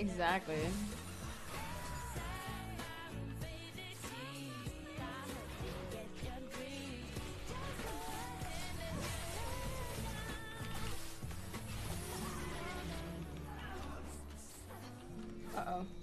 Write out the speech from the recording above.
Exactly. Uh-oh.